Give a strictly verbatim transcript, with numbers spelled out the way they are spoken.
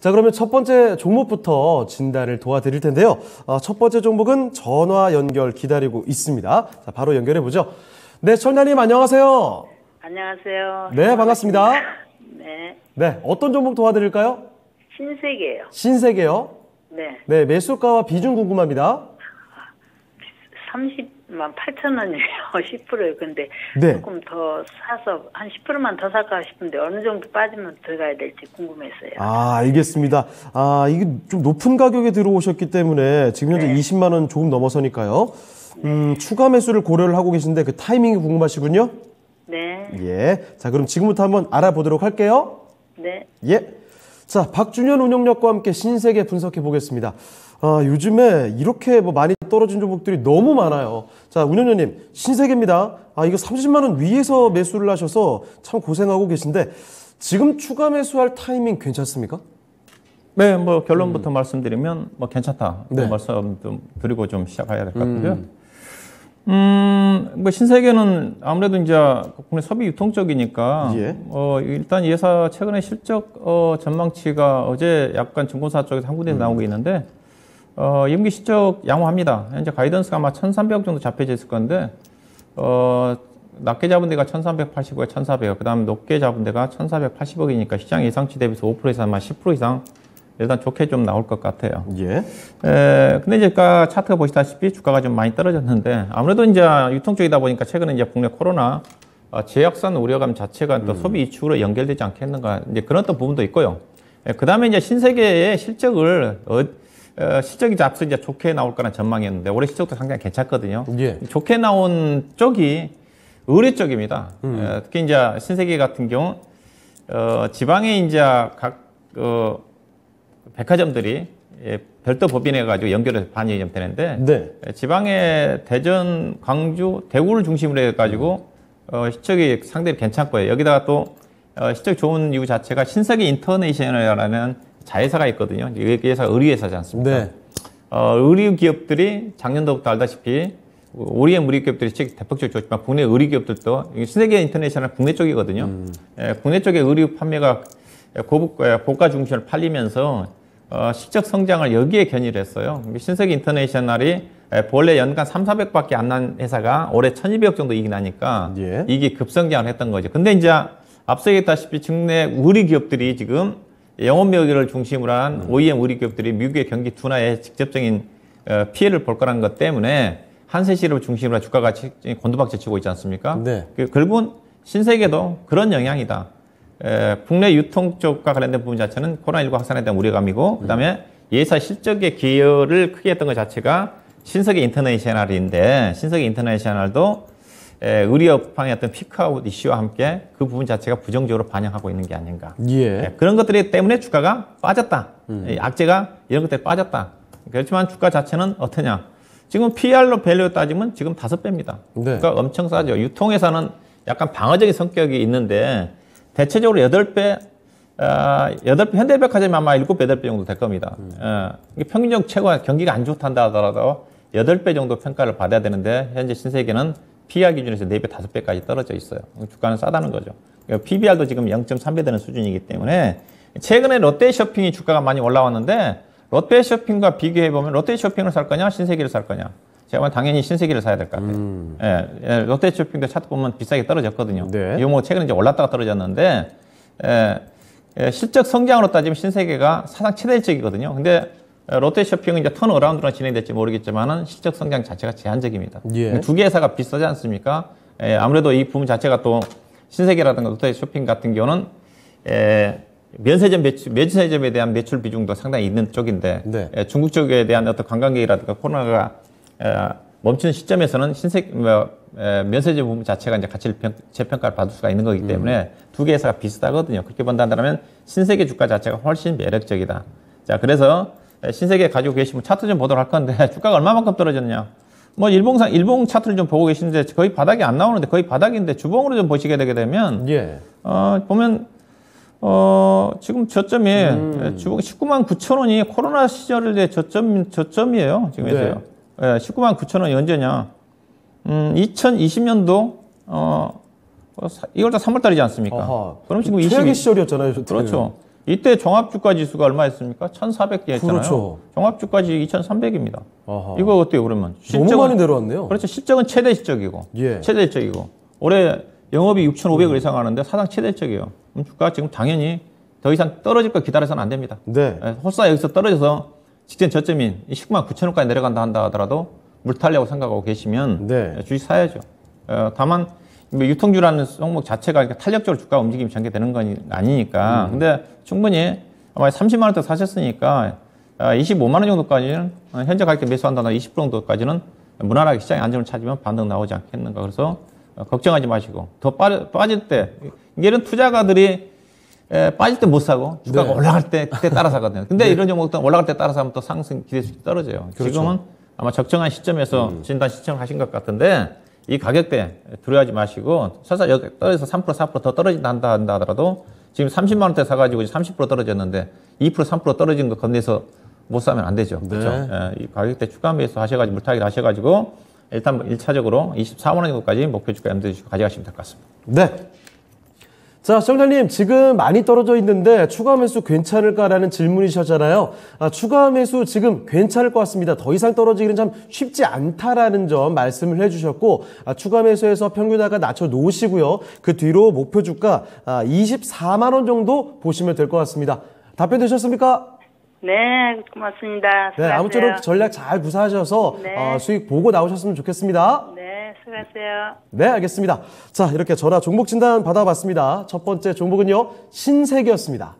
자, 그러면 첫 번째 종목부터 진단을 도와드릴 텐데요. 어, 첫 번째 종목은 전화 연결 기다리고 있습니다. 자, 바로 연결해 보죠. 네, 천나님 안녕하세요. 안녕하세요. 네, 반갑습니다. 네. 네, 어떤 종목 도와드릴까요? 신세계요. 신세계요? 네. 네, 매수가와 비중 궁금합니다. 삼십만 팔천 원이에요. 십 퍼센트예요. 근데 네. 조금 더 사서 한 십 퍼센트만 더 살까 싶은데 어느 정도 빠지면 들어가야 될지 궁금했어요. 아, 알겠습니다. 아, 이게 좀 높은 가격에 들어오셨기 때문에 지금 현재 네. 이십만 원 조금 넘어서니까요. 음, 네. 추가 매수를 고려를 하고 계신데 그 타이밍이 궁금하시군요. 네. 예. 자, 그럼 지금부터 한번 알아보도록 할게요. 네. 예. 자, 박준현 운영력과 함께 신세계 분석해 보겠습니다. 아, 요즘에 이렇게 뭐 많이 떨어진 종목들이 너무 많아요. 자, 운영료님, 신세계입니다. 아, 이거 삼십만 원 위에서 매수를 하셔서 참 고생하고 계신데 지금 추가 매수할 타이밍 괜찮습니까? 네, 뭐 결론부터 음. 말씀드리면 뭐 괜찮다. 네. 뭐 말씀 좀 드리고 좀 시작해야 될 것 같고요. 음. 음, 뭐, 신세계는 아무래도 이제 국내 소비 유통 쪽이니까, 예. 어, 일단 예사 최근에 실적, 어, 전망치가 어제 약간 증권사 쪽에서 한 군데 음. 나오고 있는데, 어, 임기 실적 양호합니다. 현재 가이던스가 아마 천삼백 억 정도 잡혀져 있을 건데, 어, 낮게 잡은 데가 천삼백팔십 억에 천사백 억, 그 다음에 높게 잡은 데가 천사백팔십 억이니까 시장 예상치 대비해서 오 퍼센트 이상, 아마 십 퍼센트 이상, 일단 좋게 좀 나올 것 같아요. 예. 에, 근데 이제 가 차트 보시다시피 주가가 좀 많이 떨어졌는데 아무래도 이제 유통 쪽이다 보니까 최근에 이제 국내 코로나 어, 제약산 우려감 자체가 음. 또 소비 이축으로 연결되지 않겠는가 이제 그런 또 부분도 있고요. 에, 그다음에 이제 신세계의 실적을 어, 어, 실적이 앞서 이제 좋게 나올 거란 전망이었는데 올해 실적도 상당히 괜찮거든요. 예. 좋게 나온 쪽이 의뢰 쪽입니다. 음. 에, 특히 이제 신세계 같은 경우 어, 지방에 이제 각 어, 백화점들이 예, 별도 법인해 가지고 연결해서 반영이 좀 되는데 네. 예, 지방의 대전, 광주, 대구를 중심으로 해 가지고 어, 실적이 상당히 괜찮고요. 여기다가 또 어, 실적 좋은 이유 자체가 신세계인터내셋셔널이라는 자회사가 있거든요. 여기에서 의류회사지 않습니까? 네. 어, 의류 기업들이 작년도부터 알다시피 우리의 의류 기업들이 실적이 대폭적으로 좋지만 국내 의류 기업들도 신세계인터내셋셔널 국내 쪽이거든요. 음. 예, 국내 쪽의 의류 판매가 고급, 예, 고가 중심을 팔리면서 어, 실적 성장을 여기에 견인을 했어요. 신세계 인터내셔널이 본래 연간 삼사백밖에 안 난 회사가 올해 천이백 억 정도 이익이 나니까 예. 이게 급성장을 했던 거죠. 근데 이제 앞서 얘기했다시피 국내 의류 기업들이 지금 영업매출을 중심으로 한 오이엠 의류 기업들이 미국의 경기 둔화에 직접적인 피해를 볼 거라는 것 때문에 한세시를 중심으로 한 주가가 곤두박질 치고 있지 않습니까? 네. 결국은 신세계도 그런 영향이다. 에, 국내 유통 쪽과 관련된 부분 자체는 코로나십구 확산에 대한 우려감이고 그 다음에 예사 실적의 기여를 크게 했던 것 자체가 신세계 인터내셔널인데 신세계 인터내셔널도 에, 의료업황의 어떤 피크아웃 이슈와 함께 그 부분 자체가 부정적으로 반영하고 있는 게 아닌가 예. 에, 그런 것들이 때문에 주가가 빠졌다 음. 악재가 이런 것들이 빠졌다 그렇지만 주가 자체는 어떠냐 지금 피알로 밸류 따지면 지금 다섯 배입니다 네. 그러니까 엄청 싸죠 유통회사는 약간 방어적인 성격이 있는데 대체적으로 여덟 배, 어, 여덟 배 현대백화점이 아마 일곱 배, 여덟 배 정도 될 겁니다. 음. 어, 평균적 최고 경기가 안 좋단다 하더라도 여덟 배 정도 평가를 받아야 되는데 현재 신세계는 피알 기준에서 네 배, 다섯 배까지 떨어져 있어요. 주가는 싸다는 거죠. 피비알도 지금 영 점 삼 배 되는 수준이기 때문에 최근에 롯데쇼핑이 주가가 많이 올라왔는데 롯데쇼핑과 비교해보면 롯데쇼핑을 살 거냐, 신세계를 살 거냐. 제가 당연히 신세계를 사야 될 것 같아요. 음. 예, 예, 롯데쇼핑도 차트 보면 비싸게 떨어졌거든요. 네. 이거 뭐 최근에 이제 올랐다가 떨어졌는데 예, 예, 실적 성장으로 따지면 신세계가 사상 최대 실적이거든요. 근데 롯데쇼핑은 이제 턴어라운드로 진행될지 모르겠지만은 실적 성장 자체가 제한적입니다. 예. 두 개 회사가 비싸지 않습니까? 예, 아무래도 이 부분 자체가 또 신세계라든가 롯데쇼핑 같은 경우는 예, 면세점 매출, 면세점에 대한 매출 비중도 상당히 있는 쪽인데 네. 예, 중국 쪽에 대한 어떤 관광객이라든가 코로나가 에, 멈추는 시점에서는 신세 뭐, 에, 면세점 부분 자체가 이제 가치를 평, 재평가를 받을 수가 있는 거기 때문에 음. 두 개 회사가 비슷하거든요. 그렇게 본다면 신세계 주가 자체가 훨씬 매력적이다. 자, 그래서 에, 신세계 가지고 계시면 차트 좀 보도록 할 건데 주가가 얼마만큼 떨어졌냐? 뭐 일봉상 일봉 차트를 좀 보고 계시는데 거의 바닥이 안 나오는데 거의 바닥인데 주봉으로 좀 보시게 되게 되면 예. 어, 보면 어, 지금 저점이 음. 주봉 십구만 구천 원이 코로나 시절의 저점 저점이에요. 지금 해서요. 네. 예, 십구만 구천 원이 언제냐? 음, 이천이십 년도 어, 이월달 삼월달이지 않습니까? 아하, 그럼 지금 최악의 시절이었잖아요. 그렇죠. 이때 종합주가지수가 얼마였습니까? 천사백 개 했잖아요. 그렇죠. 종합주가지 이천삼백입니다. 아하. 이거 어때요, 그러면? 실적은, 너무 많이 내려왔네요. 그렇죠. 실적은 최대 실적이고, 예. 최대 실적이고 올해 영업이 육천오백을 음. 이상 하는데 사상 최대 실적이에요. 그럼 주가 지금 당연히 더 이상 떨어질 걸 기다려서는 안 됩니다. 네. 네, 혹시나 여기서 떨어져서 직전 저점인 십구만 구천 원까지 내려간다 한다 하더라도 물타려고 생각하고 계시면 네. 주식 사야죠. 어, 다만 유통주라는 종목 자체가 그러니까 탄력적으로 주가 움직임이 전개되는 건 아니니까 음. 근데 충분히 아마 삼십만 원대 사셨으니까 이십오만 원 정도까지는 현재 가격에 매수한다나 이십 퍼센트 정도까지는 무난하게 시장의 안정을 찾으면 반등 나오지 않겠는가. 그래서 걱정하지 마시고 더 빠르, 빠질 때 이런 투자가들이 에, 빠질 때 못 사고 주가가 네. 올라갈 때 그때 따라 사거든요. 근데 네. 이런 종목들은 올라갈 때 따라 사면 또 상승 기대수익이 떨어져요. 그렇죠. 지금은 아마 적정한 시점에서 음. 진단 시점을 하신 것 같은데 이 가격대 두려워하지 마시고 설사 여기 떨어져서 삼 퍼센트 사 퍼센트 더 떨어진다 한다 한다 하더라도 지금 삼십만 원대 사가지고 삼십 퍼센트 떨어졌는데 이 퍼센트 삼 퍼센트 떨어진 거 겁내서 못 사면 안 되죠. 네. 그렇죠? 에, 이 가격대 추가 매수 하셔가지고 물타기를 하셔가지고 일단 일차적으로 이십사만 원 정도까지 목표 주가 염두에 두시고 가져가시면 될 것 같습니다. 네. 자, 시청자님 지금 많이 떨어져 있는데 추가 매수 괜찮을까라는 질문이셨잖아요. 아, 추가 매수 지금 괜찮을 것 같습니다. 더 이상 떨어지기는 참 쉽지 않다라는 점 말씀을 해주셨고 아, 추가 매수에서 평균가가 낮춰놓으시고요. 그 뒤로 목표 주가 아, 이십사만 원 정도 보시면 될 것 같습니다. 답변 되셨습니까? 네, 고맙습니다. 수고하세요. 네, 아무쪼록 전략 잘 구사하셔서 네. 어, 수익 보고 나오셨으면 좋겠습니다. 네. 수고하세요. 네, 알겠습니다. 자, 이렇게 전화 종목 진단 받아봤습니다. 첫 번째 종목은요, 신세계였습니다.